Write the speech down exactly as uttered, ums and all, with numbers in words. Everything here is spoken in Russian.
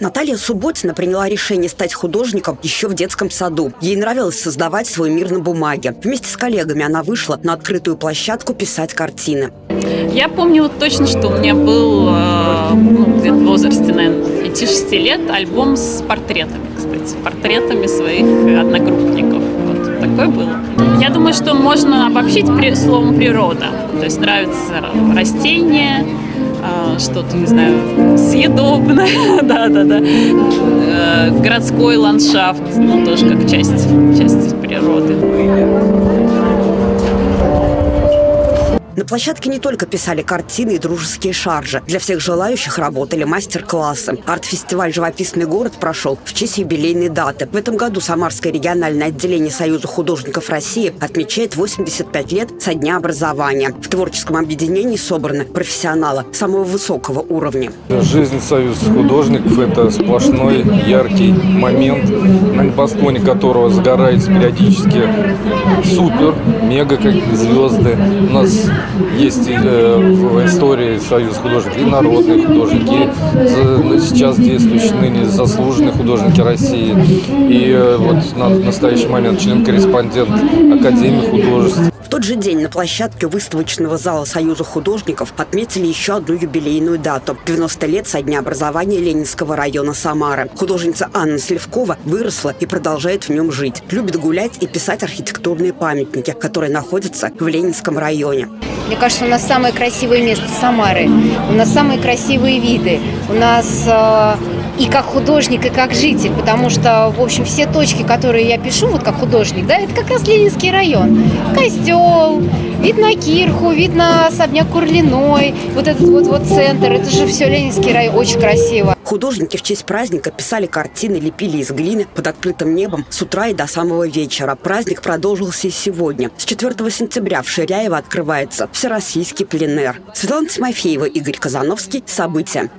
Наталья Субботина приняла решение стать художником еще в детском саду. Ей нравилось создавать свой мир на бумаге. Вместе с коллегами она вышла на открытую площадку писать картины. Я помню вот точно, что у меня был ну, где-то в возрасте, наверное, пяти-шести лет альбом с портретами, кстати, портретами своих одногруппников. Вот такое было. Я думаю, что можно обобщить словом «природа». То есть нравятся растения, что-то, не знаю, съедобное, да-да-да, городской ландшафт, ну, тоже как часть, часть природы. На площадке не только писали картины и дружеские шаржи. Для всех желающих работали мастер-классы. Арт-фестиваль «Живописный город» прошел в честь юбилейной даты. В этом году Самарское региональное отделение Союза художников России отмечает восемьдесят пять лет со дня образования. В творческом объединении собраны профессионалы самого высокого уровня. Жизнь Союза художников – это сплошной яркий момент, на фоне которого загорается периодически супер, мега как звезды. У нас есть в истории Союза художников и народные художники, и сейчас действующие ныне заслуженные художники России. И вот на настоящий момент член-корреспондент Академии художеств. В тот же день на площадке выставочного зала Союза художников отметили еще одну юбилейную дату – девяносто лет со дня образования Ленинского района Самары. Художница Анна Сливкова выросла и продолжает в нем жить. Любит гулять и писать архитектурные памятники, которые находятся в Ленинском районе. Мне кажется, у нас самое красивое место Самары, у нас самые красивые виды, у нас э, и как художник, и как житель, потому что, в общем, все точки, которые я пишу, вот как художник, да, это как раз Ленинский район. Костел, вид на Кирху, вид на особняк Курлиной, вот этот вот, вот центр, это же все Ленинский район, очень красиво. Художники в честь праздника писали картины, лепили из глины под открытым небом с утра и до самого вечера. Праздник продолжился и сегодня. С четвёртого сентября в Ширяево открывается Всероссийский пленэр. Светлана Тимофеева, Игорь Казановский. События.